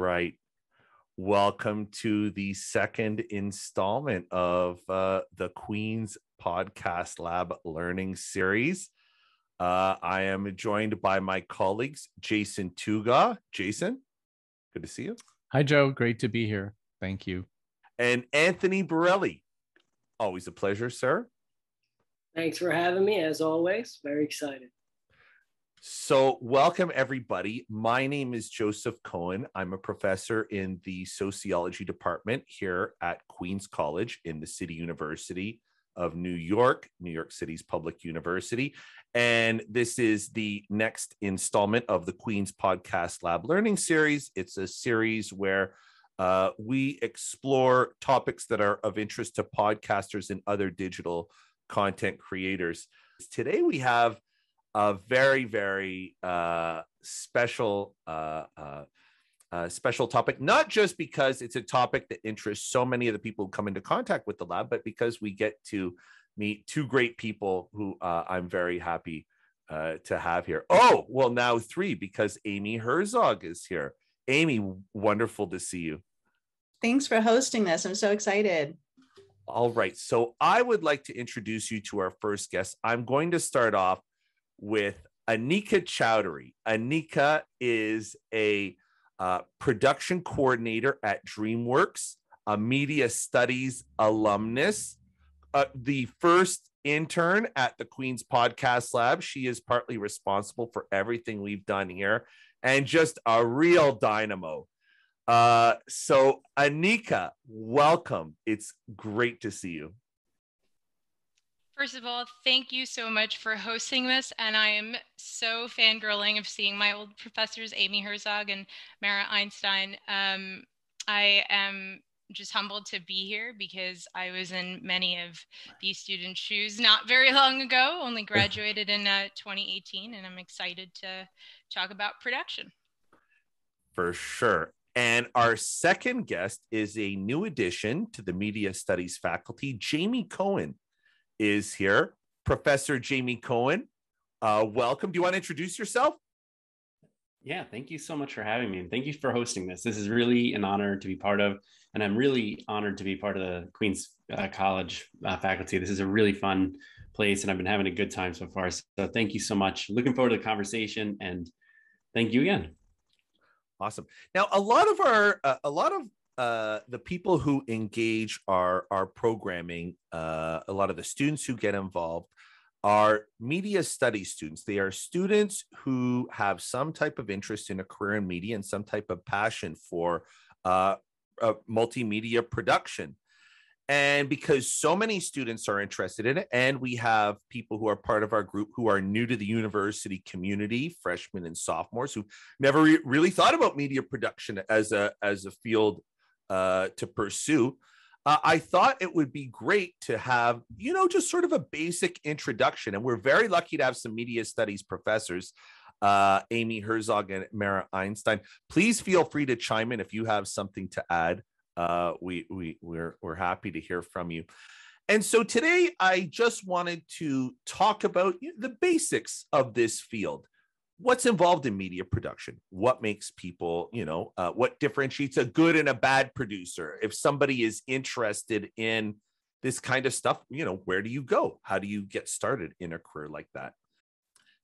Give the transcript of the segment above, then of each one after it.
right. Welcome to the second installment of the Queens Podcast Lab Learning Series. I am joined by my colleagues, Jason Tuga. Jason, good to see you. Hi, Joe. Great to be here. Thank you. And Anthony Borelli. Always a pleasure, sir. Thanks for having me, as always. Very excited. So welcome, everybody. My name is Joseph Cohen. I'm a professor in the sociology department here at Queens College in the City University of New York, New York City's public university. And this is the next installment of the Queens Podcast Lab Learning Series. It's a series where we explore topics that are of interest to podcasters and other digital content creators. Today we have a very, very special topic, not just because it's a topic that interests so many of the people who come into contact with the lab, but because we get to meet two great people who I'm very happy to have here. Oh, well, now three, because Amy Herzog is here. Amy, wonderful to see you. Thanks for hosting this. I'm so excited. All right. So I would like to introduce you to our first guest. I'm going to start off with Anika Chowdhury. Anika is a production coordinator at DreamWorks, a media studies alumnus, the first intern at the Queen's Podcast Lab. She is partly responsible for everything we've done here and just a real dynamo. So Anika, welcome. It's great to see you. First of all, thank you so much for hosting this, and I am so fangirling of seeing my old professors, Amy Herzog and Mara Einstein. I am just humbled to be here because I was in many of these students' shoes not very long ago, only graduated in 2018, and I'm excited to talk about production. For sure. And our second guest is a new addition to the media studies faculty, Jamie Cohen. Is here. Professor Jamie Cohen, welcome. Do you want to introduce yourself? Yeah, thank you so much for having me, and thank you for hosting this. This is really an honor to be part of, and I'm really honored to be part of the Queens College faculty. This is a really fun place, and I've been having a good time so far, so thank you so much. Looking forward to the conversation, and thank you again. Awesome. Now, the people who engage our programming, a lot of the students who get involved are media studies students. They are students who have some type of interest in a career in media and some type of passion for multimedia production. And because so many students are interested in it, and we have people who are part of our group who are new to the university community, freshmen and sophomores, who never really thought about media production as a field to pursue, I thought it would be great to have, just sort of a basic introduction. And we're very lucky to have some media studies professors, Amy Herzog and Mara Einstein. Please feel free to chime in if you have something to add. We're happy to hear from you. And so today I just wanted to talk about the basics of this field. What's involved in media production? What makes people, what differentiates a good and a bad producer? If somebody is interested in this kind of stuff, where do you go? How do you get started in a career like that?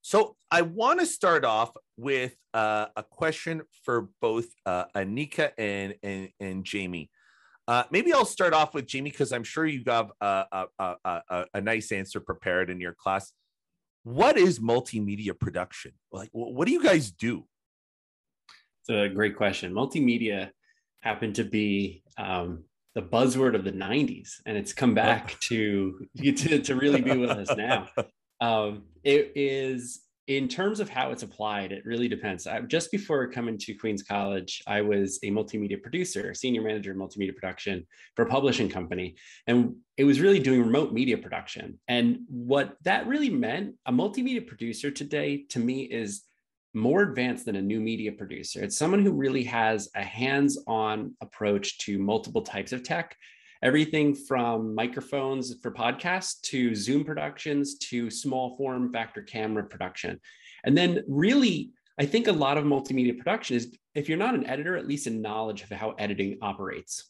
So I want to start off with a question for both Anika and Jamie. Maybe I'll start off with Jamie, because I'm sure you have a nice answer prepared in your class. What is multimedia production? Like, what do you guys do? It's a great question. Multimedia happened to be the buzzword of the 90s, and it's come back to really be with us now. It is, in terms of how it's applied, it really depends. Just before coming to Queens College, I was a multimedia producer, senior manager of multimedia production for a publishing company. And it was really doing remote media production. And what that really meant, a multimedia producer today, to me, is more advanced than a new media producer. It's someone who really has a hands-on approach to multiple types of tech, everything from microphones for podcasts to Zoom productions to small form factor camera production. And then really I think a lot of multimedia production is, if you're not an editor, at least a knowledge of how editing operates.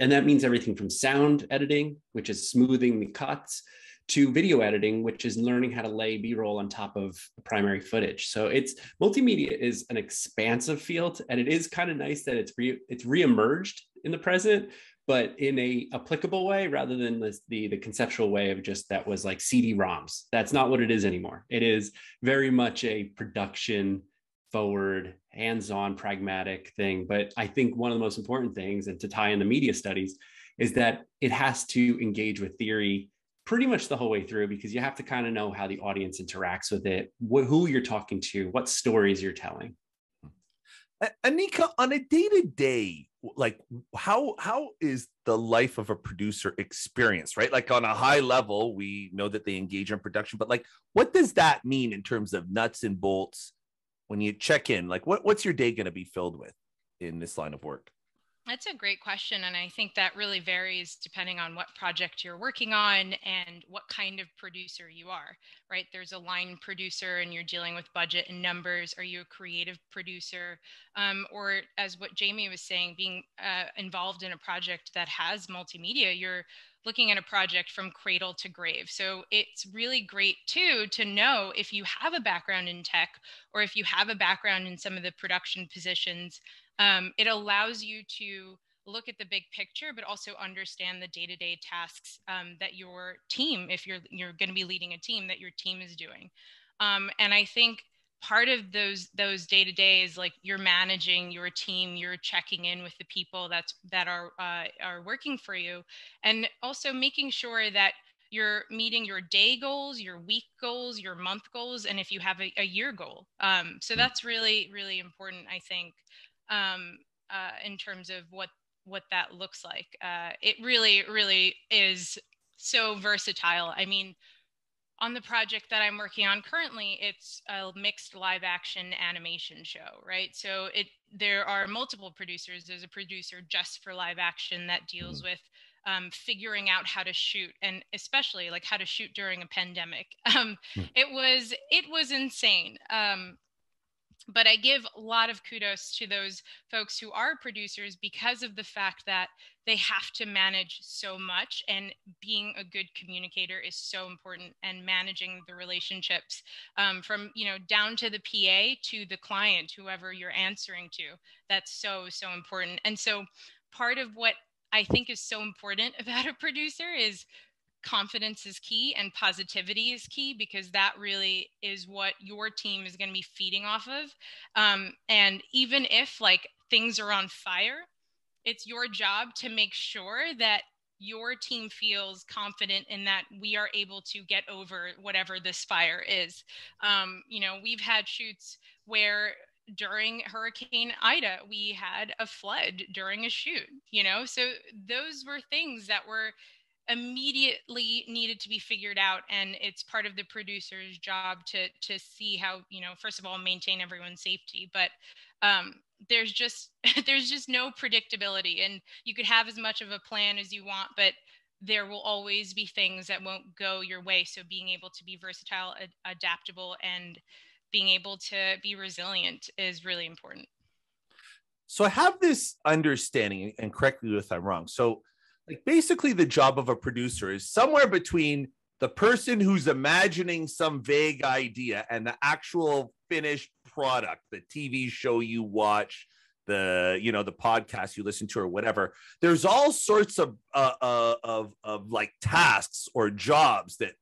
And that means everything from sound editing, which is smoothing the cuts, to video editing, which is learning how to lay B-roll on top of the primary footage. So it's, multimedia is an expansive field, and it is kind of nice that it's reemerged in the present, but in a applicable way rather than the conceptual way of just that was like CD-ROMs. That's not what it is anymore. It is very much a production forward, hands-on, pragmatic thing. But I think one of the most important things, and to tie in the media studies, is that it has to engage with theory pretty much the whole way through, because you have to kind of know how the audience interacts with it, who you're talking to, what stories you're telling. Anika, on a day-to-day, like how is the life of a producer experience, right? Like on a high level, we know that they engage in production, but like, what does that mean in terms of nuts and bolts when you check in? Like what's your day going to be filled with in this line of work? That's a great question. And I think that really varies depending on what project you're working on and what kind of producer you are, right? There's a line producer and you're dealing with budget and numbers. Are you a creative producer? Or as what Jamie was saying, being involved in a project that has multimedia, you're looking at a project from cradle to grave. So it's really great too to know if you have a background in tech or if you have a background in some of the production positions. It allows you to look at the big picture, but also understand the day-to-day tasks that your team, if you're going to be leading a team, that your team is doing. And I think part of those day-to-day is like you're managing your team, you're checking in with the people that are working for you, and also making sure that you're meeting your day goals, your week goals, your month goals, and if you have a year goal. So that's really, really important, I think, in terms of what that looks like. It really, really is so versatile. I mean, on the project that I'm working on currently, it's a mixed live action animation show, right? So there are multiple producers. There's a producer just for live action that deals with figuring out how to shoot, and especially like how to shoot during a pandemic. It was insane. But I give a lot of kudos to those folks who are producers because of the fact that they have to manage so much, and being a good communicator is so important, and managing the relationships from, you know, down to the PA to the client, whoever you're answering to. That's so, so important. And so part of what I think is so important about a producer is confidence is key and positivity is key, because that really is what your team is going to be feeding off of. And even if like things are on fire, it's your job to make sure that your team feels confident in that we are able to get over whatever this fire is. You know, we've had shoots where during Hurricane Ida, we had a flood during a shoot, you know, so those were things that were immediately needed to be figured out, and it's part of the producer's job to see how, you know, first of all, maintain everyone's safety, but there's just no predictability, and you could have as much of a plan as you want, but there will always be things that won't go your way. So being able to be versatile, adaptable, and being able to be resilient is really important. So I have this understanding, and correct me if I'm wrong, so like basically the job of a producer is somewhere between the person who's imagining some vague idea and the actual finished product, the TV show you watch, the, you know, the podcast you listen to or whatever. There's all sorts of like tasks or jobs that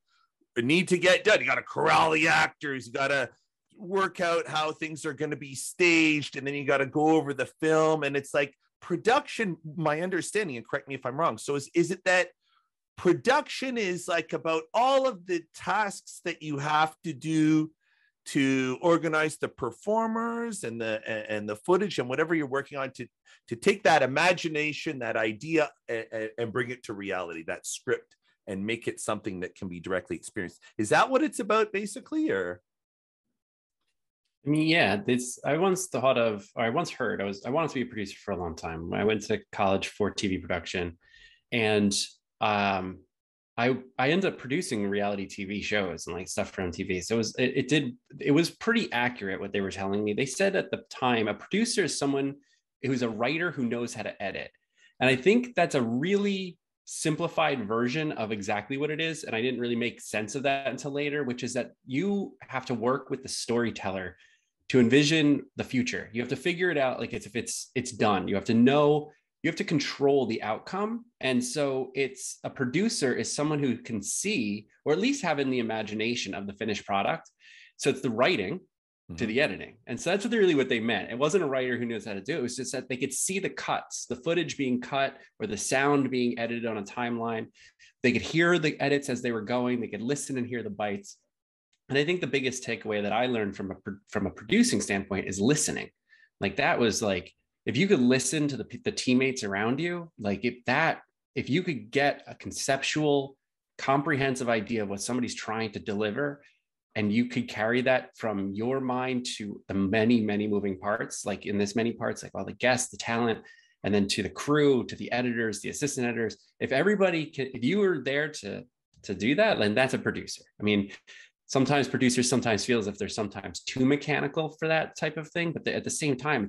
need to get done. You got to corral the actors, you got to work out how things are going to be staged, and then you got to go over the film. And it's like, production, my understanding, and correct me if I'm wrong, so is it that production is like about all of the tasks that you have to do to organize the performers and the footage and whatever you're working on to take that imagination, that idea, and bring it to reality, that script, and make it something that can be directly experienced? Is that what it's about basically? Or I mean, yeah, I wanted to be a producer for a long time. I went to college for TV production, and I ended up producing reality TV shows and like stuff for MTV. So it was pretty accurate what they were telling me. They said at the time, a producer is someone who's a writer who knows how to edit. And I think that's a really simplified version of exactly what it is. And I didn't really make sense of that until later, which is that you have to work with the storyteller to envision the future. You have to figure it out. Like it's done, you have to know, you have to control the outcome. And so it's a producer is someone who can see, or at least have in the imagination of the finished product. So it's the writing to the editing. And so that's really what they meant. It wasn't a writer who knows how to do it. It was just that they could see the cuts, the footage being cut or the sound being edited on a timeline. They could hear the edits as they were going. They could listen and hear the bites. And I think the biggest takeaway that I learned from a producing standpoint is listening. Like that was like, if you could listen to the teammates around you, like if you could get a conceptual, comprehensive idea of what somebody's trying to deliver, and you could carry that from your mind to the many, many moving parts, like in this many parts, like all the guests, the talent, and then to the crew, to the editors, the assistant editors. If everybody can, if you were there to do that, then that's a producer. I mean, sometimes producers sometimes feel as if they're sometimes too mechanical for that type of thing, but at the same time,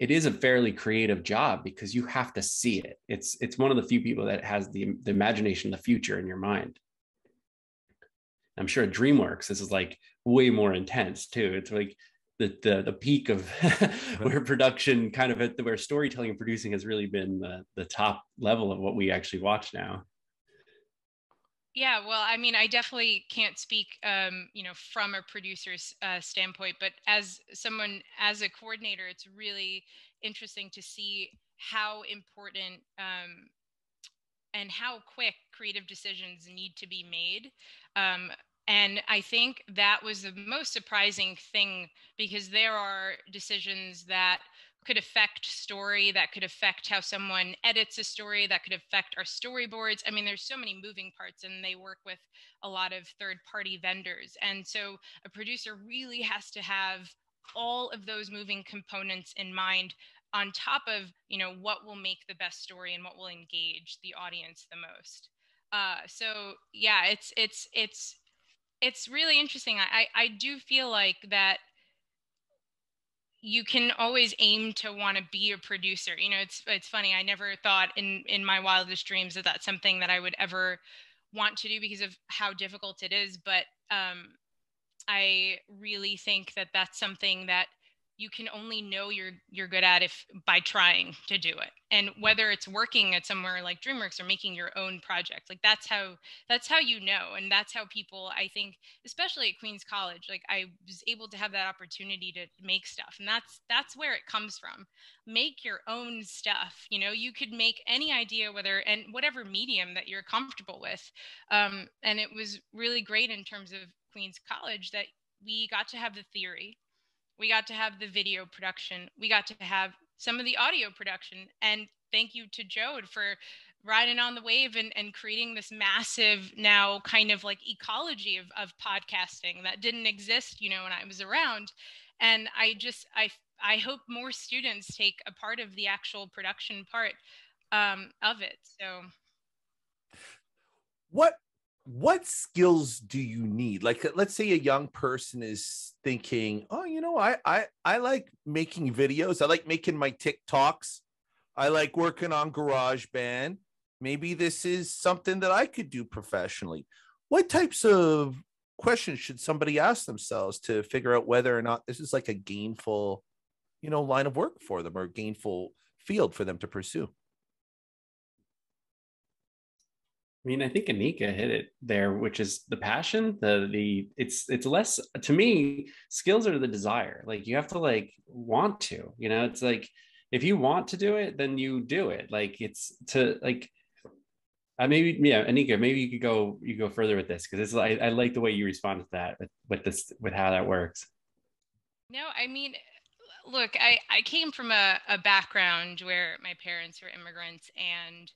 it is a fairly creative job because you have to see it. It's one of the few people that has the imagination, the future in your mind. I'm sure at DreamWorks, this is like way more intense too. It's like the peak of where production kind of where storytelling and producing has really been the top level of what we actually watch now. Yeah, well, I mean, I definitely can't speak, from a producer's standpoint, but as a coordinator, it's really interesting to see how important and how quick creative decisions need to be made. And I think that was the most surprising thing, because there are decisions that could affect story, that could affect how someone edits a story, that could affect our storyboards. I mean, there's so many moving parts, and they work with a lot of third-party vendors. And so a producer really has to have all of those moving components in mind, on top of, what will make the best story and what will engage the audience the most. So yeah, it's really interesting. I do feel like that you can always aim to want to be a producer. It's funny. I never thought in my wildest dreams that that's something that I would ever want to do because of how difficult it is. But I really think that that's something that you can only know you're good at if by trying to do it. And whether it's working at somewhere like DreamWorks or making your own project, like that's how you know. And that's how people, I think, especially at Queens College, like I was able to have that opportunity to make stuff. And that's where it comes from. Make your own stuff. You could make any idea, whether and whatever medium that you're comfortable with. And it was really great in terms of Queens College that we got to have the theory. We got to have the video production. We got to have some of the audio production. And thank you to Jode for riding on the wave and creating this massive now kind of like ecology of podcasting that didn't exist, when I was around. And I hope more students take a part of the actual production part of it. So what skills do you need? Like, let's say a young person is thinking, oh, I like making videos. I like making my TikToks. I like working on GarageBand. Maybe this is something that I could do professionally. What types of questions should somebody ask themselves to figure out whether or not this is like a gainful, line of work for them or gainful field for them to pursue? I mean, I think Anika hit it there, which is the passion, it's less, to me, skills are the desire. Like you have to want to, it's like, if you want to do it, then you do it. Like it's to like, Anika, maybe you go further with this. Cause it's I like the way you respond to that with how that works. No, I mean, look, I came from a background where my parents were immigrants, and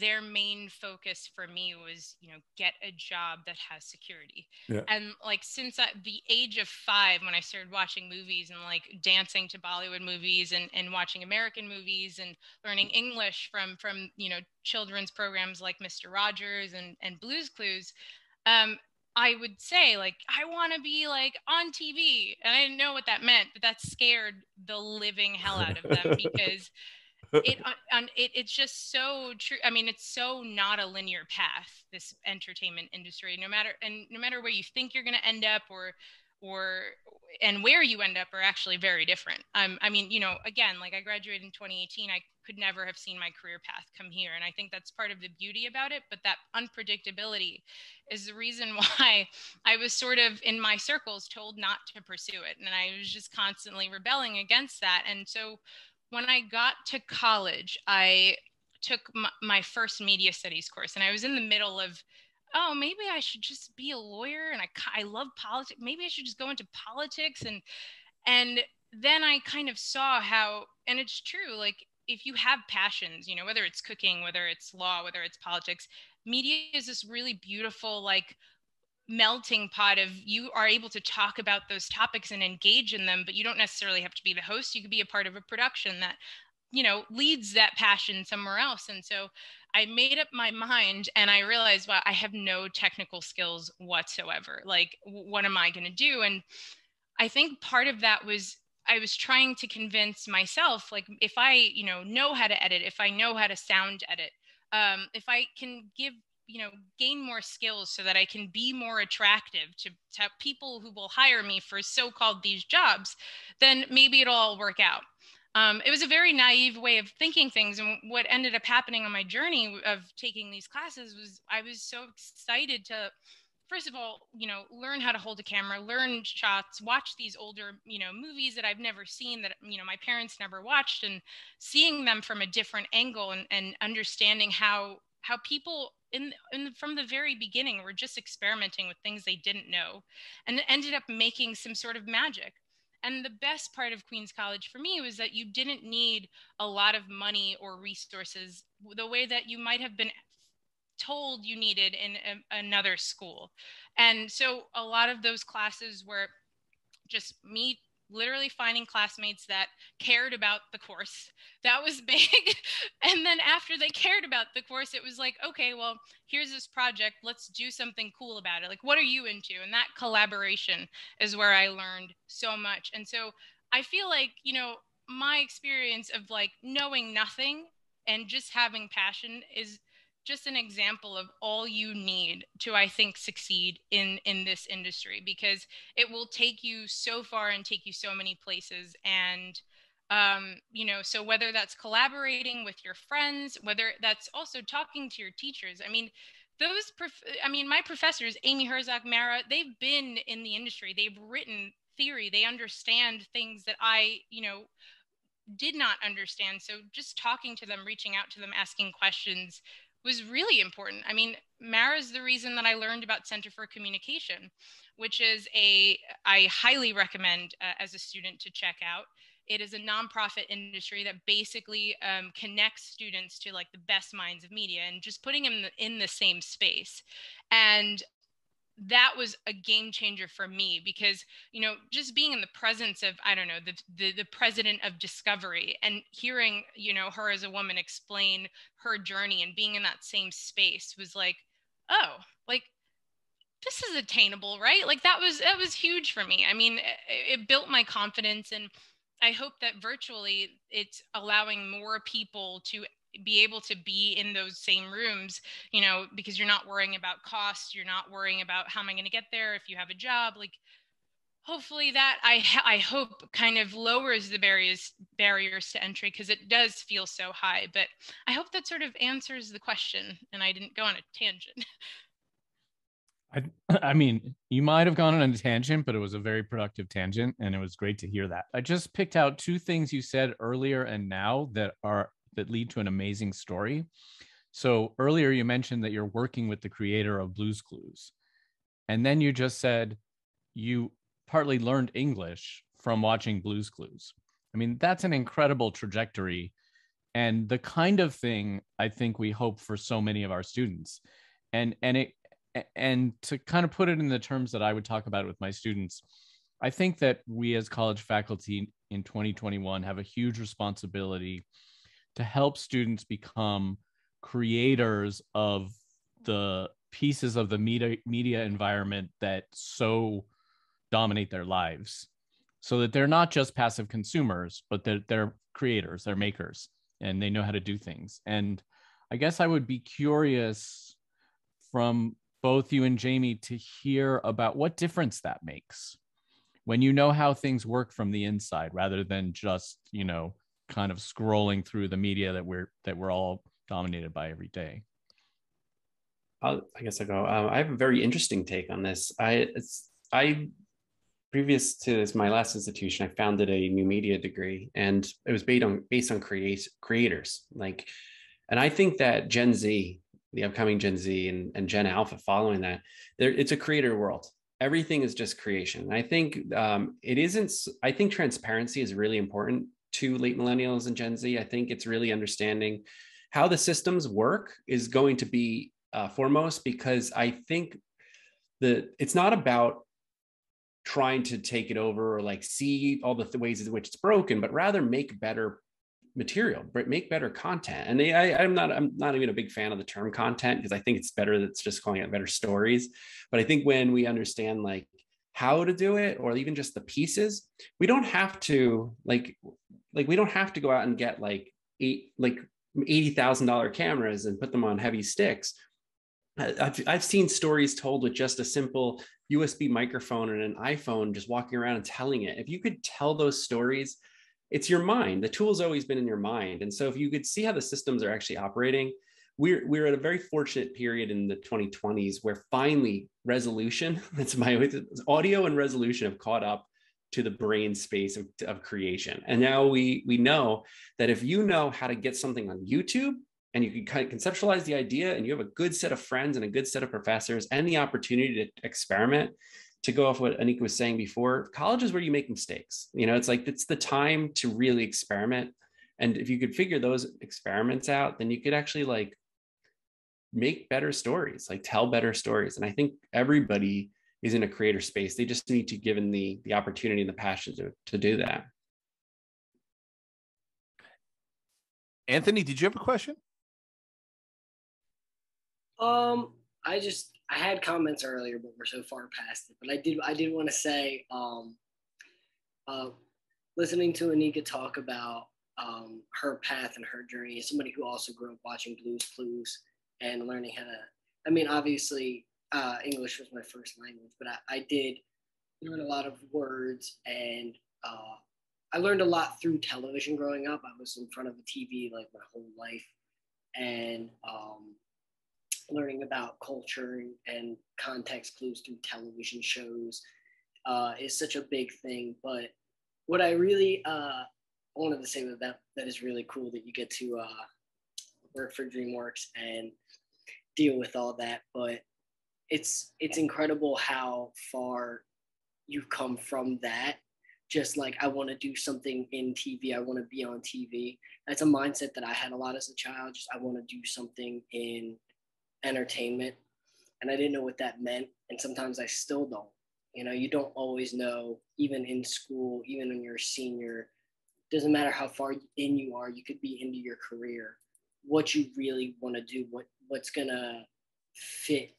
their main focus for me was, you know, get a job that has security. Yeah. And like, since at the age of 5, when I started watching movies and like dancing to Bollywood movies and watching American movies and learning English from, you know, children's programs like Mister Rogers and Blue's Clues, I would say, like, I want to be, like, on TV. And I didn't know what that meant, but that scared the living hell out of them because it's just so true. I mean, it's so not a linear path, this entertainment industry, no matter where you think you're going to end up or where you end up are actually very different. I mean, you know, again, like I graduated in 2018, I could never have seen my career path come here. And I think that's part of the beauty about it. But that unpredictability is the reason why I was sort of in my circles told not to pursue it. And I was just constantly rebelling against that. And so when I got to college, I took my first media studies course, and I was in the middle of, oh, maybe I should just be a lawyer, and I love politics. Maybe I should just go into politics. And then I kind of saw how, and it's true, like if you have passions, you know, whether it's cooking, whether it's law, whether it's politics, media is this really beautiful, like, melting pot of, you are able to talk about those topics and engage in them, but you don't necessarily have to be the host. You could be a part of a production that, you know, leads that passion somewhere else. And so I made up my mind and I realized, wow, I have no technical skills whatsoever. Like, what am I going to do? And I think part of that was, I was trying to convince myself, like, if I, you know how to edit, if I know how to sound edit, if I can gain more skills so that I can be more attractive to people who will hire me for so-called these jobs, then maybe it'll all work out. It was a very naive way of thinking things. And what ended up happening on my journey of taking these classes was I was so excited to, first of all, you know, learn how to hold a camera, learn shots, watch these older, you know, movies that I've never seen, that, you know, my parents never watched, and seeing them from a different angle and understanding how people from the very beginning were just experimenting with things they didn't know and ended up making some sort of magic. And the best part of Queens College for me was that you didn't need a lot of money or resources the way that you might have been told you needed in another school. And so a lot of those classes were just me literally finding classmates that cared about the course. That was big. And then after they cared about the course, it was like, okay, well, here's this project. Let's do something cool about it. Like, what are you into? And that collaboration is where I learned so much. And so I feel like, you know, my experience of like knowing nothing and just having passion is just an example of all you need to, I think, succeed in this industry, because it will take you so far and take you so many places. And, you know, so whether that's collaborating with your friends, whether that's also talking to your teachers, I mean, my professors, Amy Herzog, Mara, they've been in the industry, they've written theory, they understand things that I, you know, did not understand. So just talking to them, reaching out to them, asking questions was really important. I mean, Mara's the reason that I learned about Center for Communication, which is I highly recommend as a student to check out. It is a nonprofit industry that basically connects students to like the best minds of media and just putting them in the same space. And that was a game changer for me because, you know, just being in the presence of, I don't know, the president of Discovery and hearing, you know, her as a woman explain her journey and being in that same space was like, oh, like, this is attainable, right? Like that was huge for me. I mean, it built my confidence, and I hope that virtually it's allowing more people to be able to be in those same rooms, you know, because you're not worrying about costs, you're not worrying about how am I going to get there if you have a job. Like, hopefully that I hope kind of lowers the barriers to entry, because it does feel so high. But I hope that sort of answers the question and I didn't go on a tangent. I mean, you might have gone on a tangent, but it was a very productive tangent and it was great to hear that. I just picked out two things you said earlier and now that lead to an amazing story. So earlier you mentioned that you're working with the creator of Blue's Clues. And then you just said you partly learned English from watching Blue's Clues. I mean, that's an incredible trajectory. And the kind of thing I think we hope for so many of our students. And to kind of put it in the terms that I would talk about with my students, I think that we as college faculty in 2021 have a huge responsibility to help students become creators of the pieces of the media environment that so dominate their lives, so that they're not just passive consumers, but they're creators, they're makers, and they know how to do things. And I guess I would be curious from both you and Jamie to hear about what difference that makes when you know how things work from the inside, rather than just, you know, kind of scrolling through the media that we're all dominated by every day. I guess I'll go. I have a very interesting take on this. I previous to this, my last institution, I founded a new media degree, and it was based on creators. And I think that Gen Z, the upcoming Gen Z and Gen Alpha following that, it's a creator world. Everything is just creation. And I think I think transparency is really important to late millennials and Gen Z. I think it's really understanding how the systems work is going to be foremost, because I think it's not about trying to take it over or see all the ways in which it's broken, but rather make better material, make better content. And I'm not even a big fan of the term content, because I think it's better that it's just calling it better stories. But I think when we understand how to do it, or even just the pieces, we don't have to we don't have to go out and get $80,000 cameras and put them on heavy sticks. I've seen stories told with just a simple USB microphone and an iPhone, just walking around and telling it. If you could tell those stories, it's your mind. The tool's always been in your mind. And so if you could see how the systems are actually operating, we're at a very fortunate period in the 2020s where finally resolution, audio and resolution have caught up to the brain space of creation. And now we know that if you know how to get something on YouTube, and you can kind of conceptualize the idea, and you have a good set of friends and a good set of professors and the opportunity to experiment, to go off what Anika was saying before, college is where you make mistakes. It's the time to really experiment. And if you could figure those experiments out, then you could actually make better stories, tell better stories. And I think everybody is in a creator space. They just need to be given the opportunity and the passion to do that. Anthony, did you have a question? I had comments earlier, but we're so far past it. But I did want to say, listening to Anika talk about her path and her journey as somebody who also grew up watching Blue's Clues and learning how to, obviously English was my first language, but I did learn a lot of words, and I learned a lot through television growing up. I was in front of a TV my whole life, and learning about culture and context clues through television shows is such a big thing. But what I really wanted to say was that is really cool that you get to work for DreamWorks and deal with all that. But it's incredible how far you've come from that. Just I want to do something in TV. I want to be on TV. That's a mindset that I had a lot as a child. Just I want to do something in entertainment, and I didn't know what that meant, and sometimes I still don't. You don't always know, even in school, even when you're a senior. Doesn't matter how far in you are, you could be into your career, what you really want to do, what's gonna fit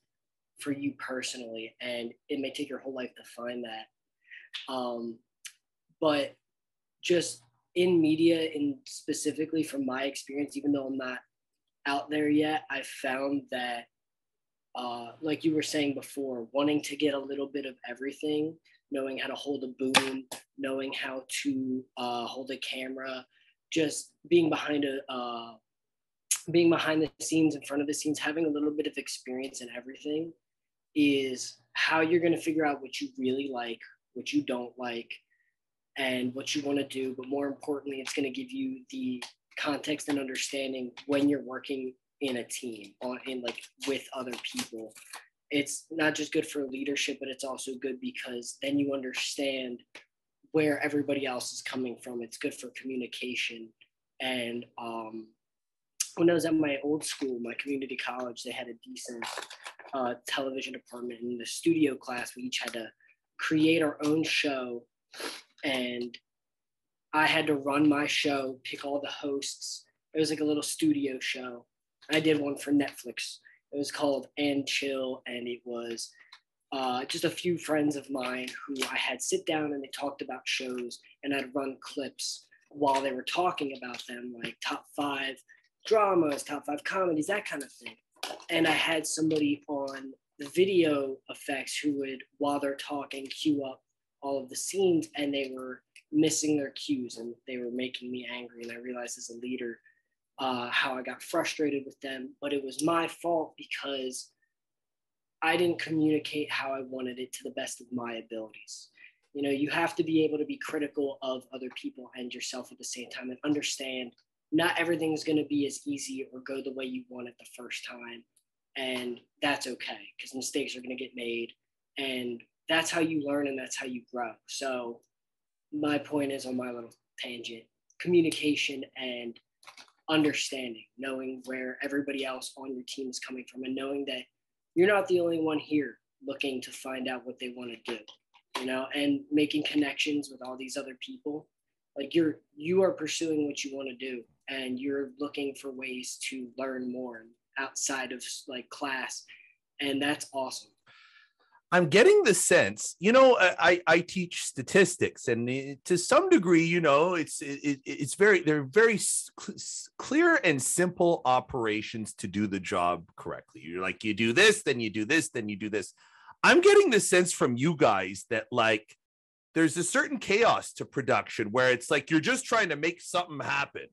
for you personally, and it may take your whole life to find that. But just in media, and specifically from my experience, even though I'm not out there yet, I found that, like you were saying before, wanting to get a little bit of everything, knowing how to hold a boom, knowing how to hold a camera, just being behind the scenes, in front of the scenes, having a little bit of experience in everything is how you're going to figure out what you really like, what you don't like, and what you want to do. But more importantly, it's going to give you the context and understanding when you're working in a team with other people. It's not just good for leadership, but it's also good because then you understand where everybody else is coming from. It's good for communication. And when I was at my old school, my community college, they had a decent television department. In the studio class, we each had to create our own show. And I had to run my show, pick all the hosts. It was like a little studio show. I did one for Netflix. It was called And Chill, and it was just a few friends of mine who I had sit down and they talked about shows, and I'd run clips while they were talking about them, like top 5 dramas, top 5 comedies, that kind of thing. And I had somebody on the video effects who would, while they're talking, cue up all of the scenes, and they were missing their cues and they were making me angry. And I realized as a leader how I got frustrated with them, but it was my fault because I didn't communicate how I wanted it to the best of my abilities. You know, you have to be able to be critical of other people and yourself at the same time, and understand not everything's going to be as easy or go the way you want it the first time. And that's okay, because mistakes are going to get made, and that's how you learn and that's how you grow. So my point is, on my little tangent, communication and understanding, knowing where everybody else on your team is coming from, and knowing that you're not the only one here looking to find out what they want to do, you know, and making connections with all these other people. Like you are pursuing what you want to do, and you're looking for ways to learn more outside of like class. And that's awesome. I'm getting the sense, you know, I teach statistics, and to some degree, you know, it's very, they're very clear and simple operations to do the job correctly. You're like, you do this, then you do this, then you do this. I'm getting the sense from you guys that like, there's a certain chaos to production where it's like, you're just trying to make something happen.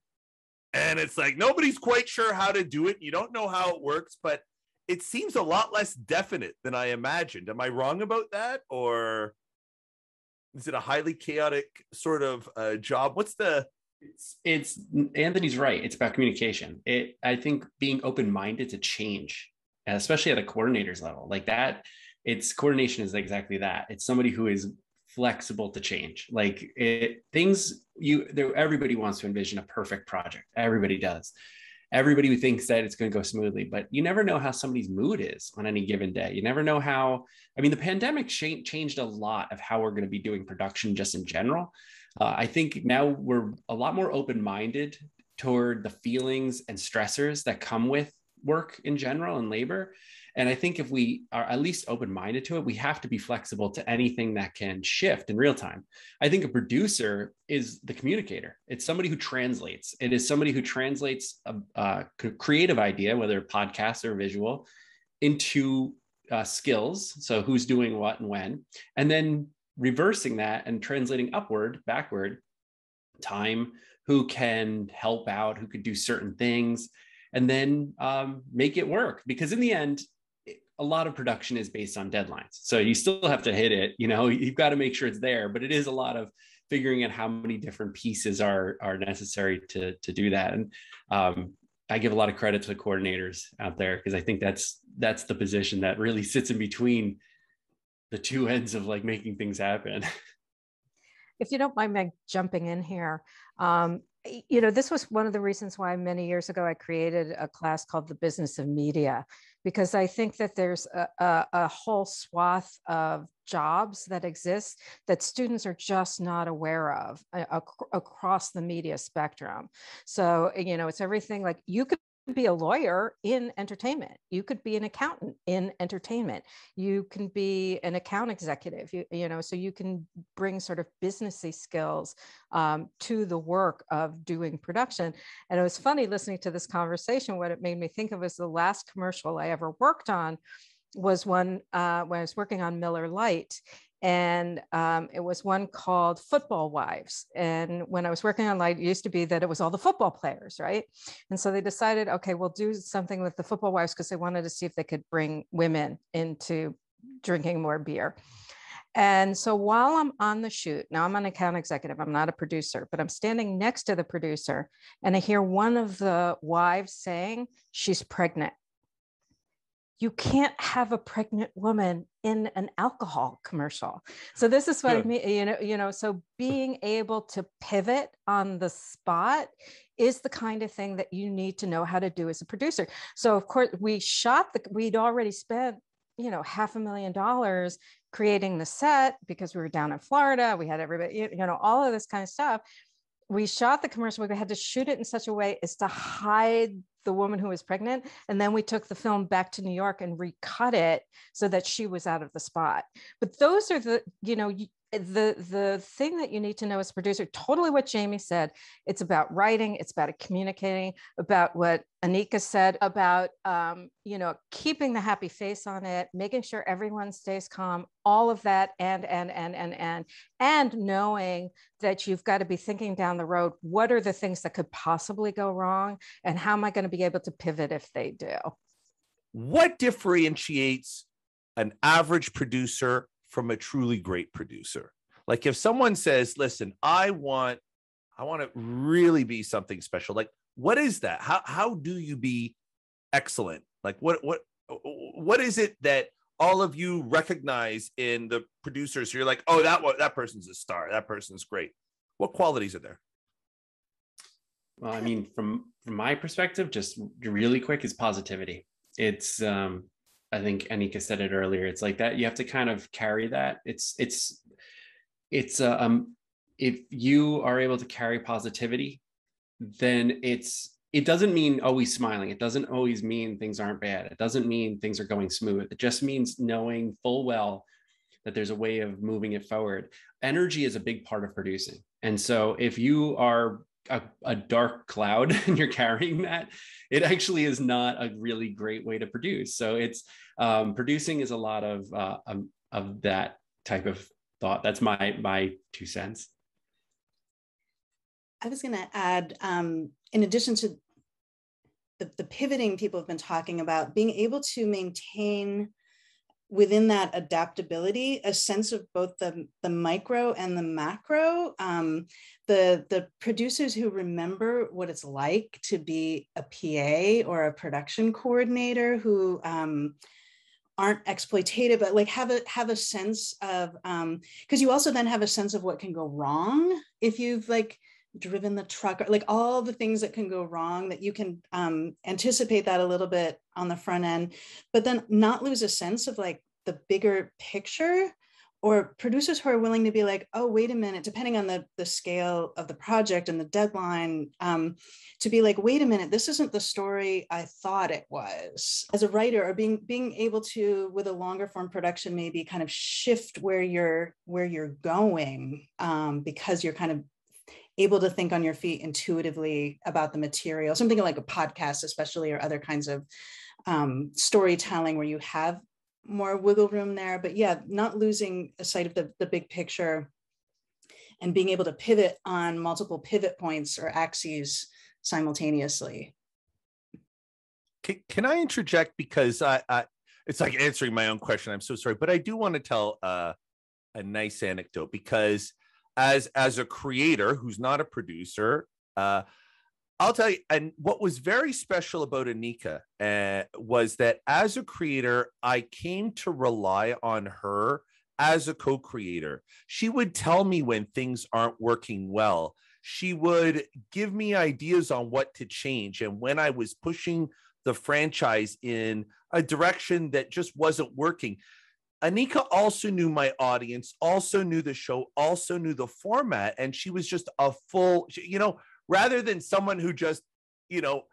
And it's like, nobody's quite sure how to do it. You don't know how it works, but it seems a lot less definite than I imagined. Am I wrong about that? Or is it a highly chaotic sort of job? What's the... It's Anthony's right. It's about communication. I think being open-minded to change, especially at a coordinator's level like that, it's coordination is exactly that. It's somebody who is flexible to change. Like everybody wants to envision a perfect project. Everybody does. Everybody thinks that it's going to go smoothly, but you never know how somebody's mood is on any given day. You never know how, I mean, the pandemic changed a lot of how we're going to be doing production just in general. I think now we're a lot more open-minded toward the feelings and stressors that come with work in general and labor. And I think if we are at least open-minded to it, we have to be flexible to anything that can shift in real time. I think a producer is the communicator. It's somebody who translates. It is somebody who translates a creative idea, whether podcast or visual, into skills. So who's doing what and when, and then reversing that and translating upward, backward, time, who can help out, who could do certain things, and then make it work. Because in the end, a lot of production is based on deadlines. So you still have to hit it, you know, you've got to make sure it's there, but it is a lot of figuring out how many different pieces are necessary to do that. And I give a lot of credit to the coordinators out there, because I think that's the position that really sits in between the two ends of like making things happen. If you don't mind Meg jumping in here, you know, this was one of the reasons why many years ago I created a class called The Business of Media, because I think that there's a whole swath of jobs that exist that students are just not aware of across the media spectrum. So, you know, it's everything like you could be a lawyer in entertainment. You could be an accountant in entertainment. You can be an account executive, you know, so you can bring sort of businessy skills to the work of doing production. And it was funny listening to this conversation. What it made me think of was the last commercial I ever worked on was one when I was working on Miller Lite. And it was one called Football Wives. And when I was working on Light, it used to be that it was all the football players, right? And so they decided, okay, we'll do something with the football wives, because they wanted to see if they could bring women into drinking more beer. And so while I'm on the shoot, now I'm an account executive, I'm not a producer, but I'm standing next to the producer, and I hear one of the wives saying, she's pregnant. You can't have a pregnant woman in an alcohol commercial. So this is what I mean, you know, so being able to pivot on the spot is the kind of thing that you need to know how to do as a producer. So of course we shot the, we'd already spent, you know, $500,000 creating the set because we were down in Florida. We had everybody, you know, all of this kind of stuff. We shot the commercial. We had to shoot it in such a way as to hide the woman who was pregnant. And then we took the film back to New York and recut it so that she was out of the spot. But those are the, you know, the thing that you need to know as a producer, totally what Jamie said. It's about writing, it's about communicating, about what Anika said, about, you know, keeping the happy face on it, making sure everyone stays calm, all of that, and knowing that you've got to be thinking down the road, what are the things that could possibly go wrong? And how am I going to be able to pivot if they do? What differentiates an average producer from a truly great producer? Like if someone says, listen, I want to really be something special. Like, what is that? How do you be excellent? Like what is it that all of you recognize in the producers? You're like, oh, that person's a star. That person's great. What qualities are there? Well, I mean, from my perspective, just really quick, is positivity. It's, I think Anika said it earlier. It's like that. You have to kind of carry that. If you are able to carry positivity, then it doesn't mean always smiling. It doesn't always mean things aren't bad. It doesn't mean things are going smooth. It just means knowing full well that there's a way of moving it forward. Energy is a big part of producing. And so if you are a dark cloud and you're carrying that, it actually is not a really great way to produce. So it's producing is a lot of that type of thought. That's my 2 cents. I was going to add, in addition to the pivoting people have been talking about, being able to maintain within that adaptability, a sense of both the micro and the macro, the producers who remember what it's like to be a PA or a production coordinator, who aren't exploitative, but like have a sense of, because you also then have a sense of what can go wrong if you've like driven the truck, or like all the things that can go wrong, that you can anticipate that a little bit on the front end, but then not lose a sense of like the bigger picture. Or producers who are willing to be like, oh, wait a minute, depending on the scale of the project and the deadline, to be like, wait a minute, this isn't the story I thought it was. As a writer, or being able to, with a longer form production, maybe kind of shift where you're going, because you're kind of able to think on your feet intuitively about the material, something like a podcast, especially, or other kinds of storytelling where you have more wiggle room there. But yeah, not losing a sight of the big picture and being able to pivot on multiple pivot points or axes simultaneously. Can I interject? Because I it's like answering my own question. I'm so sorry, but I do want to tell a nice anecdote, because as a creator who's not a producer, I'll tell you, and what was very special about Anika was that as a creator, I came to rely on her as a co-creator. She would tell me when things aren't working well. She would give me ideas on what to change. And when I was pushing the franchise in a direction that just wasn't working, Anika also knew my audience, also knew the show, also knew the format. And she was just a full, you know, rather than someone who just, you know,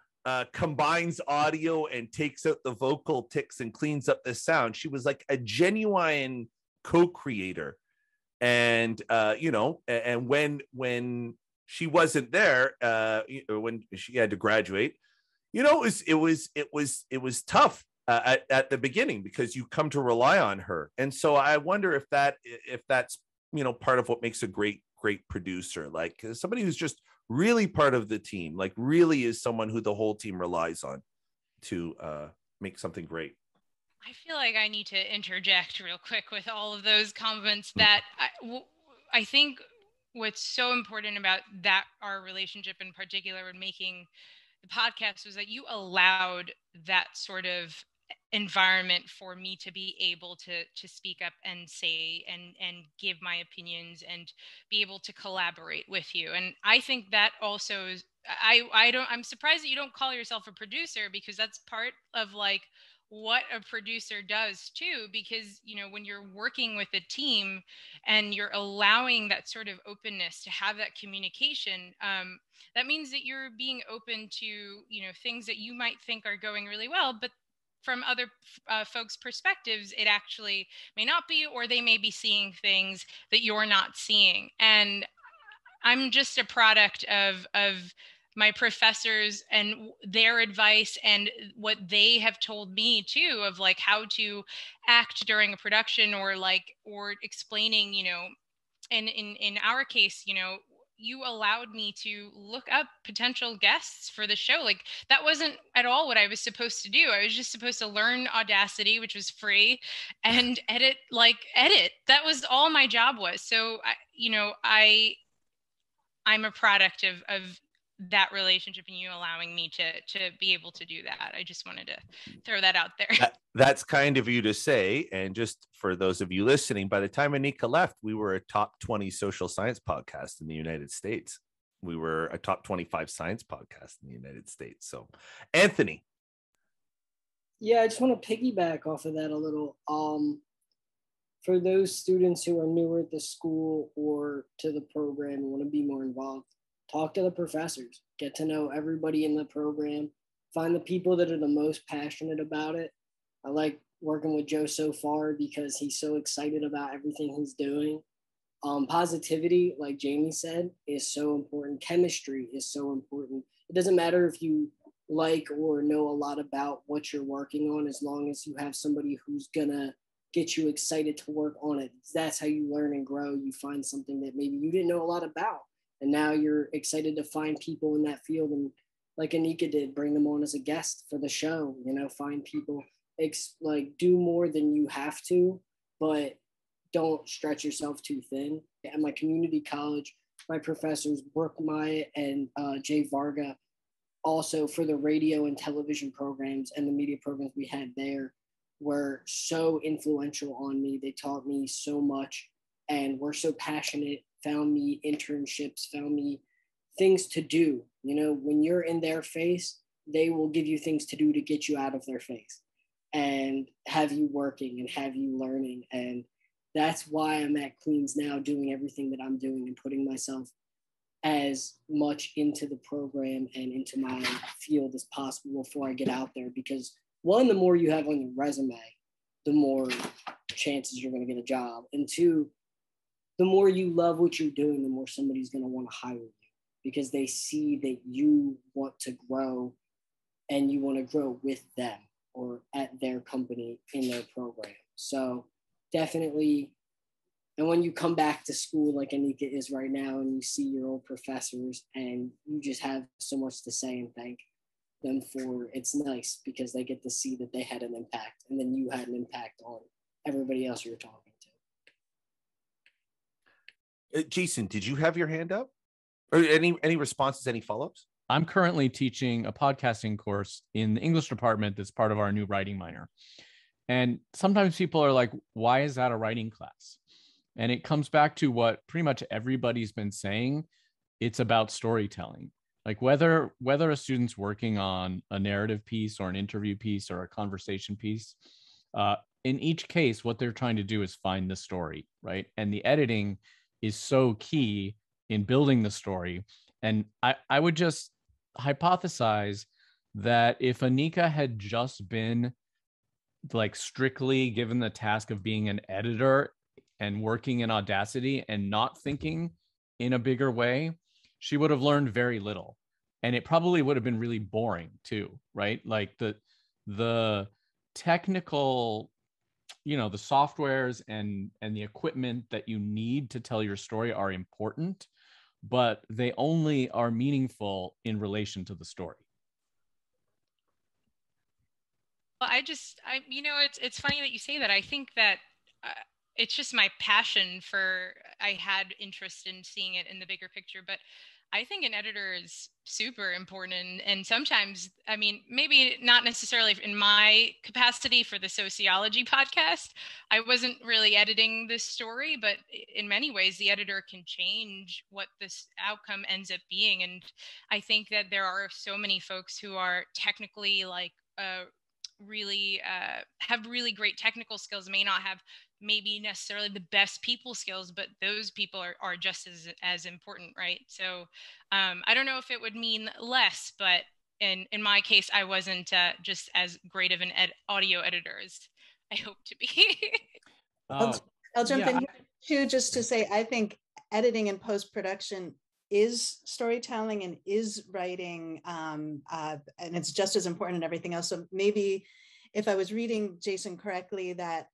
combines audio and takes out the vocal ticks and cleans up the sound, she was like a genuine co-creator. And, you know, and when she wasn't there, when she had to graduate, you know, it was tough. At the beginning, because you come to rely on her. And so I wonder if that's, you know, part of what makes a great producer, like somebody who's just really part of the team, like really is someone who the whole team relies on to make something great. I feel like I need to interject real quick with all of those comments that I think what's so important about that, our relationship in particular in making the podcast, was that you allowed that sort of environment for me to be able to speak up and say and give my opinions and be able to collaborate with you. And I think that also is, I'm surprised that you don't call yourself a producer, because that's part of like what a producer does too, because, you know, when you're working with a team and you're allowing that sort of openness to have that communication, that means that you're being open to, you know, things that you might think are going really well, but from other folks' perspectives, it actually may not be, or they may be seeing things that you're not seeing. And I'm just a product of my professors and their advice and what they have told me too, of like how to act during a production, or like, or explaining, you know, and in our case, you know, you allowed me to look up potential guests for the show. Like, that wasn't at all what I was supposed to do. I was just supposed to learn Audacity, which was free, and edit. That was all my job was. So, I'm a product of that relationship and you allowing me to be able to do that. I just wanted to throw that out there. That's kind of you to say. And just for those of you listening, by the time Anika left, we were a top 20 social science podcast in the United States. We were a top 25 science podcast in the United States. So, Anthony. Yeah, I just want to piggyback off of that a little. For those students who are newer at the school or to the program and want to be more involved, talk to the professors, get to know everybody in the program, find the people that are the most passionate about it. I like working with Joe so far because he's so excited about everything he's doing. Positivity, like Jamie said, is so important. Chemistry is so important. It doesn't matter if you like or know a lot about what you're working on, as long as you have somebody who's gonna get you excited to work on it. That's how you learn and grow. You find something that maybe you didn't know a lot about, and now you're excited to find people in that field. And like Anika did, bring them on as a guest for the show, you know, find people, like do more than you have to, but don't stretch yourself too thin. At my community college, my professors, Brooke Myatt and Jay Varga, also for the radio and television programs and the media programs we had there, were so influential on me. They taught me so much and were so passionate, found me internships, found me things to do. You know, when you're in their face, they will give you things to do to get you out of their face and have you working and have you learning. And that's why I'm at Queens now, doing everything that I'm doing and putting myself as much into the program and into my field as possible before I get out there. Because one, the more you have on your resume, the more chances you're going to get a job. And two, the more you love what you're doing, the more somebody's going to want to hire you, because they see that you want to grow and you want to grow with them or at their company in their program. So definitely, and when you come back to school like Anika is right now and you see your old professors and you just have so much to say and thank them for, it's nice because they get to see that they had an impact and then you had an impact on everybody else you're talking to. Jason, did you have your hand up? Or any responses, any follow-ups? I'm currently teaching a podcasting course in the English department that's part of our new writing minor. And sometimes people are like, why is that a writing class? And it comes back to what pretty much everybody's been saying. It's about storytelling. Like whether a student's working on a narrative piece or an interview piece or a conversation piece, in each case, what they're trying to do is find the story, right? And the editing is so key in building the story. And I would just hypothesize that if Anika had just been like strictly given the task of being an editor and working in Audacity and not thinking in a bigger way, she would have learned very little, and it probably would have been really boring too, right? Like the technical, you know, the softwares and the equipment that you need to tell your story are important, but they only are meaningful in relation to the story. Well, I you know, it's funny that you say that. I think that it's just my passion I had interest in seeing it in the bigger picture, but I think an editor is super important. And sometimes, I mean, maybe not necessarily in my capacity for the sociology podcast, I wasn't really editing this story, but in many ways, the editor can change what this outcome ends up being. And I think that there are so many folks who are technically like have really great technical skills, may not have maybe necessarily the best people skills, but those people are just as important, right? So I don't know if it would mean less, but in my case, I wasn't just as great of an audio editor as I hope to be. I'll jump in here too, just to say, I think editing and post-production is storytelling and is writing, and it's just as important and everything else. So maybe if I was reading Jason correctly, that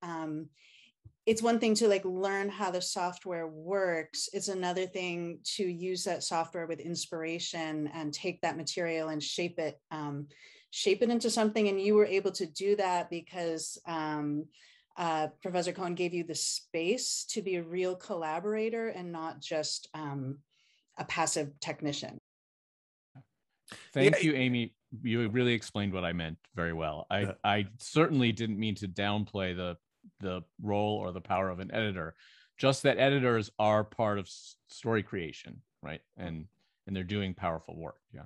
it's one thing to like learn how the software works. It's another thing to use that software with inspiration and take that material and shape it into something. And you were able to do that because Professor Cohen gave you the space to be a real collaborator and not just a passive technician. Thank you, Amy. You really explained what I meant very well. I certainly didn't mean to downplay the role or the power of an editor, just that editors are part of story creation, right? And they're doing powerful work. Yeah.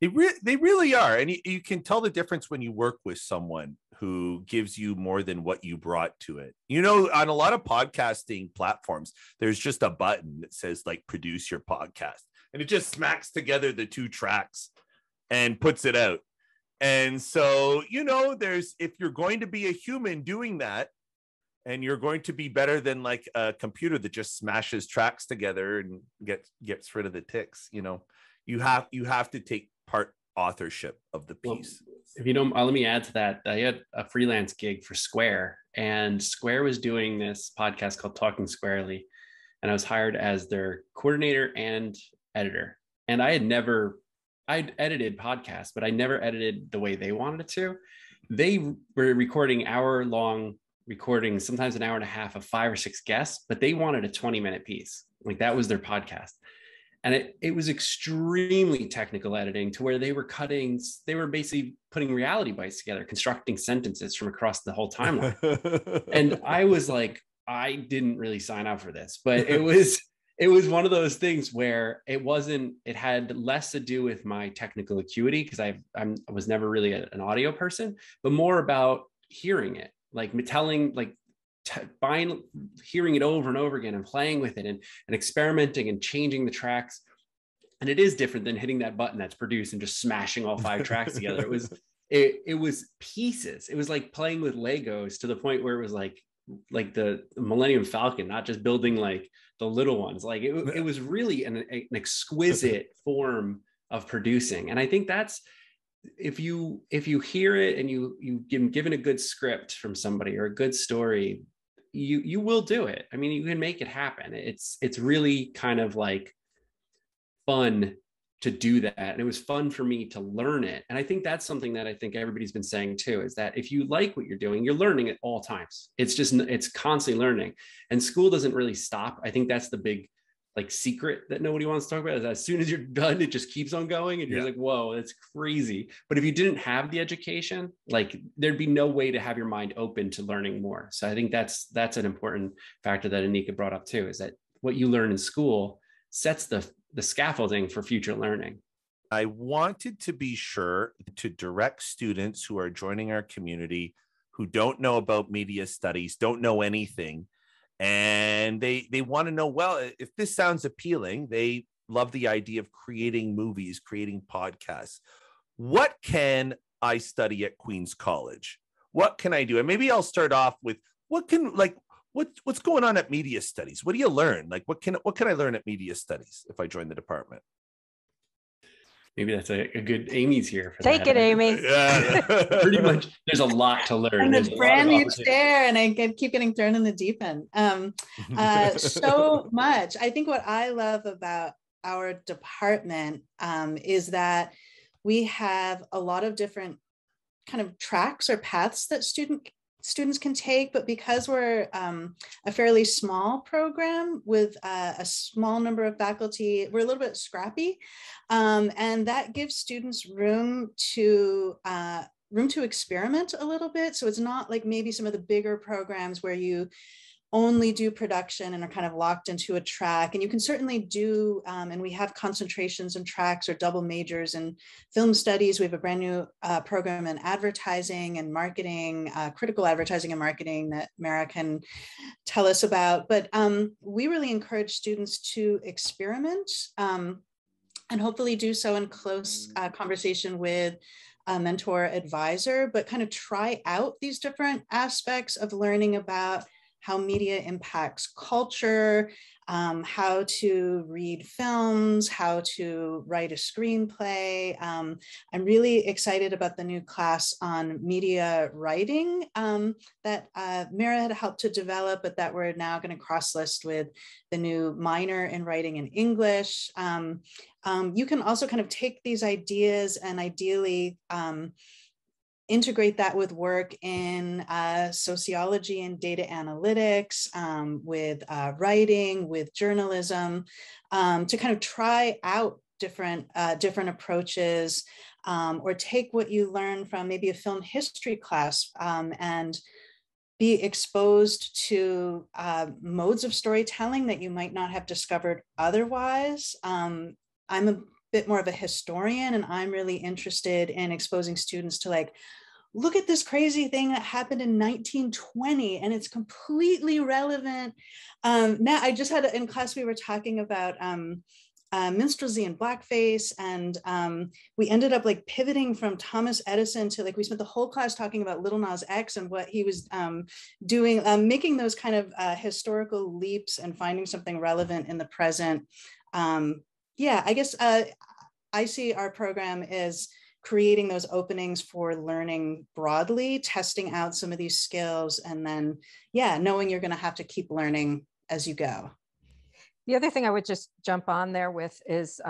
They really are. And you can tell the difference when you work with someone who gives you more than what you brought to it. You know, on a lot of podcasting platforms, there's just a button that says like, produce your podcast. And it just smacks together the two tracks and puts it out. And so, you know, if you're going to be a human doing that, and you're going to be better than like a computer that just smashes tracks together and gets rid of the ticks, you know, you have to take part authorship of the piece. Well, if you don't, let me add to that. I had a freelance gig for Square, and Square was doing this podcast called Talking Squarely, and I was hired as their coordinator and editor. And I'd edited podcasts, but I never edited the way they wanted it to. They were recording hour-long recordings, sometimes an hour and a half of 5 or 6 guests, but they wanted a 20-minute piece. Like, that was their podcast. And it was extremely technical editing, to where they were basically putting reality bites together, constructing sentences from across the whole timeline. And I was like, I didn't really sign up for this, but it was one of those things where it had less to do with my technical acuity, because I was never really an audio person, but more about hearing it, like hearing it over and over again and playing with it and experimenting and changing the tracks. And it is different than hitting that button that's produced and just smashing all 5 tracks together. It was pieces. It was like playing with Legos, to the point where it was like the Millennium Falcon, not just building like the little ones. Like it was really an exquisite form of producing. And I think that's, if you hear it and you've been given a good script from somebody or a good story, you will do it. I mean, you can make it happen. It's really kind of like fun to do that. And it was fun for me to learn it. And I think that's something that I think everybody's been saying too, is that if you like what you're doing, you're learning at all times. It's constantly learning, and school doesn't really stop. I think that's the big like secret that nobody wants to talk about, is as soon as you're done, it just keeps on going. And you're like, whoa, that's crazy. But if you didn't have the education, like there'd be no way to have your mind open to learning more. So I think that's an important factor that Anika brought up too, is that what you learn in school sets the scaffolding for future learning. I wanted to be sure to direct students who are joining our community who don't know about media studies, don't know anything, and they want to know, well, if this sounds appealing, they love the idea of creating movies, creating podcasts. What can I study at Queens College? What can I do? And maybe I'll start off with what's going on at media studies? What do you learn? Like, what can I learn at media studies if I join the department? Maybe that's a good, Amy's here. For Take that. It, Amy. Pretty much, there's a lot to learn. And there's a brand new chair, and I keep getting thrown in the deep end. So much. I think what I love about our department is that we have a lot of different kind of tracks or paths that student students can take, but because we're a fairly small program with a small number of faculty, we're a little bit scrappy, and that gives students room to experiment a little bit. So it's not like maybe some of the bigger programs where you only do production and are kind of locked into a track. And you can certainly do, and we have concentrations and tracks or double majors in film studies. We have a brand new program in advertising and marketing, critical advertising and marketing that Mara can tell us about. But we really encourage students to experiment and hopefully do so in close conversation with a mentor, advisor, but kind of try out these different aspects of learning about how media impacts culture, how to read films, how to write a screenplay. I'm really excited about the new class on media writing that Mara had helped to develop, but that we're now going to cross-list with the new minor in writing in English. You can also kind of take these ideas and ideally integrate that with work in sociology and data analytics, with writing, with journalism, to kind of try out different approaches, or take what you learn from maybe a film history class and be exposed to modes of storytelling that you might not have discovered otherwise. I'm a bit more of a historian, and I'm really interested in exposing students to, like, look at this crazy thing that happened in 1920 and it's completely relevant. Now, I just had in class, we were talking about minstrelsy and blackface, and we ended up like pivoting from Thomas Edison to, like, we spent the whole class talking about Lil Nas X and what he was doing, making those kind of historical leaps and finding something relevant in the present. Yeah, I guess I see our program as creating those openings for learning broadly, testing out some of these skills, and then, yeah, knowing you're going to have to keep learning as you go. The other thing I would just jump on there with is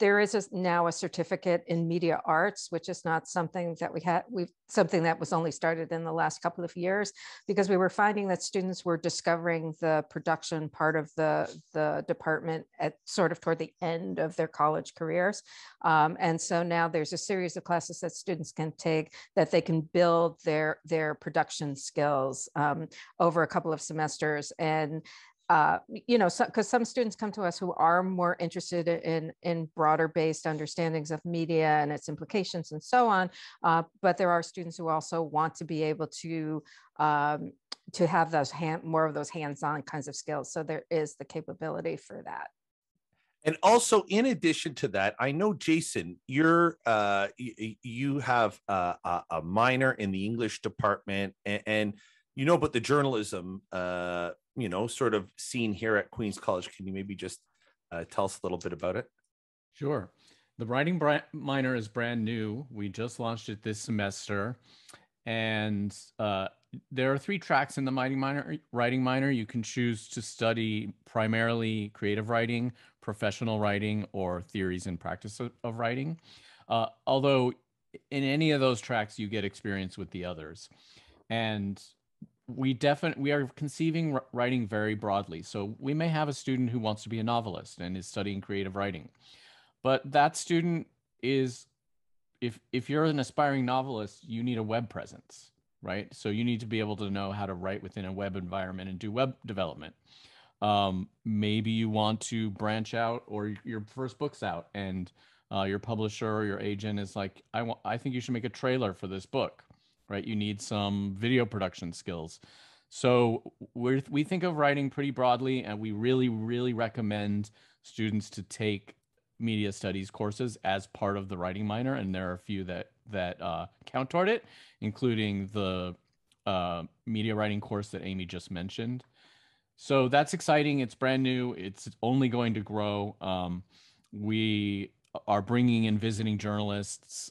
there is now a certificate in media arts, which is not something that we had. Something that was only started in the last couple of years, because we were finding that students were discovering the production part of the department at sort of toward the end of their college careers. And so now there's a series of classes that students can take that they can build their production skills over a couple of semesters. And you know, because some students come to us who are more interested in broader based understandings of media and its implications and so on. But there are students who also want to be able to have those more of those hands-on kinds of skills. So there is the capability for that. And also, in addition to that, I know, Jason, you have a minor in the English department, and you know, but the journalism, you know, sort of scene here at Queens College. Can you maybe just tell us a little bit about it? Sure. The writing minor is brand new. We just launched it this semester. And there are three tracks in the writing minor. You can choose to study primarily creative writing, professional writing, or theories and practice of writing. Although in any of those tracks, you get experience with the others. And we are conceiving writing very broadly. So we may have a student who wants to be a novelist and is studying creative writing, but that student is, if you're an aspiring novelist, you need a web presence, right? So you need to be able to know how to write within a web environment and do web development. Maybe you want to branch out, or your first book's out and your publisher or your agent is like, I think you should make a trailer for this book. Right? You need some video production skills. So we think of writing pretty broadly, and we really, really recommend students to take media studies courses as part of the writing minor. And there are a few that count toward it, including the media writing course that Amy just mentioned. So that's exciting. It's brand new. It's only going to grow. We are bringing in visiting journalists.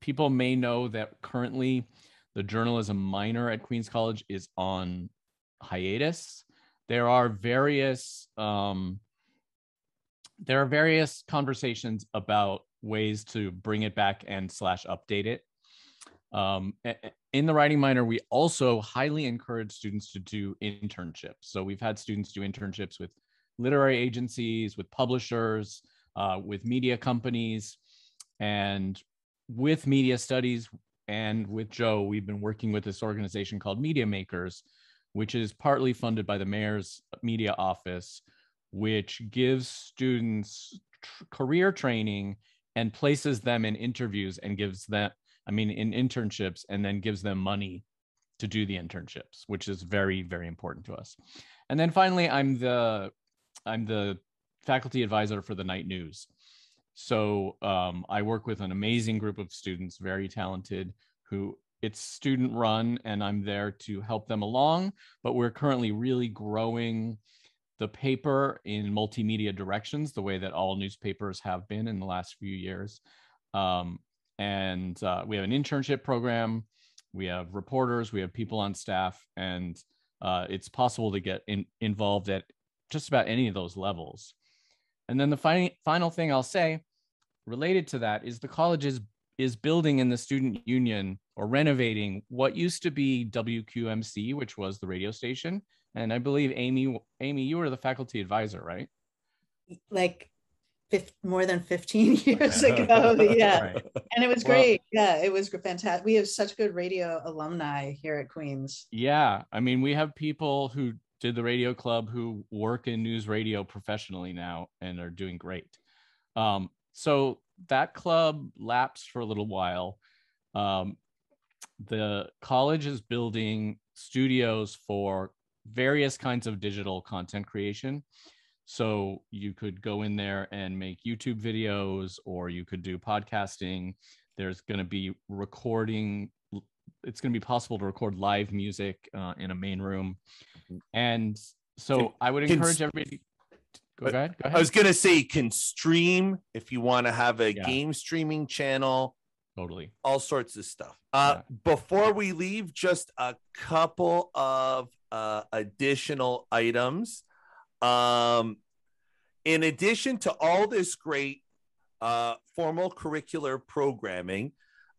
People may know that currently the journalism minor at Queens College is on hiatus. There are various conversations about ways to bring it back and/or update it. In the writing minor, we also highly encourage students to do internships. So we've had students do internships with literary agencies, with publishers, with media companies, and with media studies. And with Joe, we've been working with this organization called Media Makers, which is partly funded by the mayor's media office, which gives students career training and places them in interviews and gives them, in internships, and then gives them money to do the internships, which is very, very important to us. And then finally, I'm the faculty advisor for the Night News. So I work with an amazing group of students, very talented, who it's student run, and I'm there to help them along. But we're currently really growing the paper in multimedia directions, the way that all newspapers have been in the last few years. And we have an internship program, we have reporters, we have people on staff, and it's possible to get involved at just about any of those levels. And then the final thing I'll say related to that is the college is building in the student union, or renovating, what used to be WQMC, which was the radio station. And I believe, Amy, you were the faculty advisor, right? Like more than 15 years ago. Yeah. Right. And it was great. Well, yeah, it was fantastic. We have such good radio alumni here at Queens. Yeah. We have people who did the radio club who work in news radio professionally now and are doing great. So that club lapsed for a little while. The college is building studios for various kinds of digital content creation. So you could go in there and make YouTube videos, or you could do podcasting. There's going to be recording. It's going to be possible to record live music in a main room. And so I would encourage everybody. Go ahead. I was going to say, can stream if you want to have a game streaming channel. Totally. All sorts of stuff. Before we leave, just a couple of additional items. In addition to all this great formal curricular programming,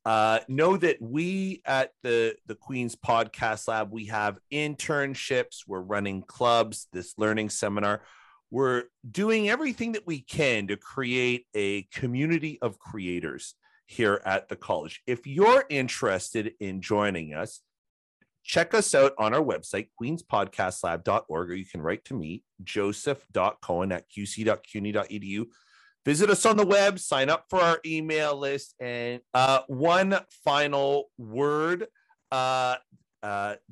know that we at the Queens Podcast Lab, we have internships, we're running clubs, this learning seminar. We're doing everything that we can to create a community of creators here at the college. If you're interested in joining us, check us out on our website, queenspodcastlab.org, or you can write to me, joseph.cohen@qc.cuny.edu. Visit us on the web, sign up for our email list. And one final word,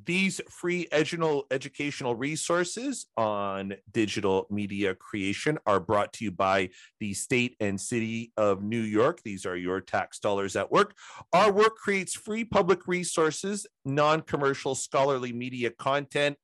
these free educational resources on digital media creation are brought to you by the state and city of New York. These are your tax dollars at work. Our work creates free public resources, non-commercial scholarly media content,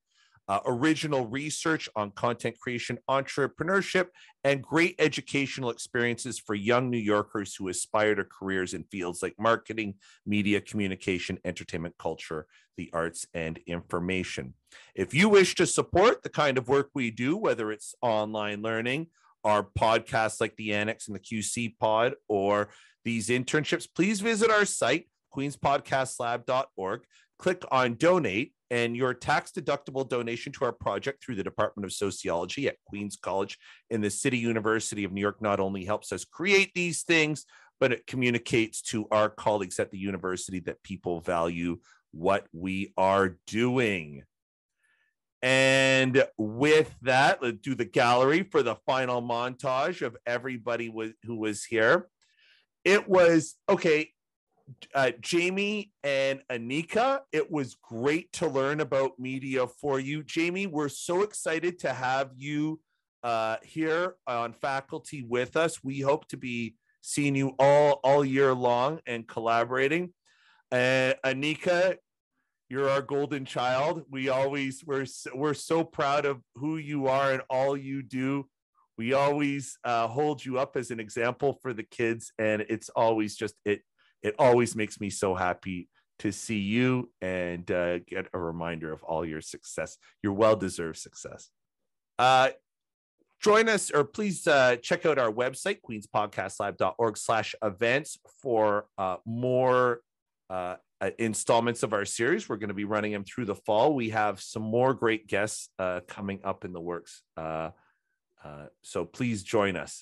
original research on content creation, entrepreneurship, and great educational experiences for young New Yorkers who aspire to careers in fields like marketing, media, communication, entertainment, culture, the arts, and information. If you wish to support the kind of work we do, whether it's online learning, our podcasts like the Annex and the QC Pod, or these internships, please visit our site, queenspodcastlab.org. Click on Donate, and your tax-deductible donation to our project through the Department of Sociology at Queens College and the City University of New York not only helps us create these things, but it communicates to our colleagues at the university that people value what we are doing. And with that, let's do the gallery for the final montage of everybody who was here. It was, okay, Jamie and Anika, it was great to learn about media for you. Jamie, we're so excited to have you here on faculty with us. We hope to be seeing you all year long and collaborating. Anika, you're our golden child. We're so proud of who you are and all you do. We always hold you up as an example for the kids, and it's always just It always makes me so happy to see you and get a reminder of all your success, your well-deserved success. Join us, or please check out our website, queenspodcastlab.org/events for more installments of our series. We're going to be running them through the fall. We have some more great guests coming up in the works. So please join us.